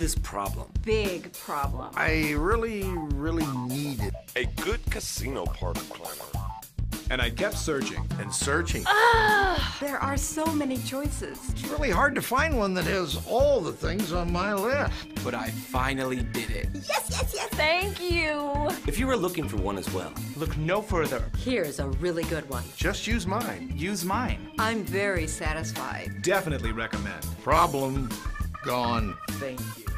this problem. Big problem. I really needed a good casino party planner. And I kept searching and searching. There are so many choices. It's really hard to find one that has all the things on my list. But I finally did it. Yes, yes, yes. Thank you. If you were looking for one as well, look no further. Here's a really good one. Just use mine. Use mine. I'm very satisfied. Definitely recommend. Problem gone. Thank you.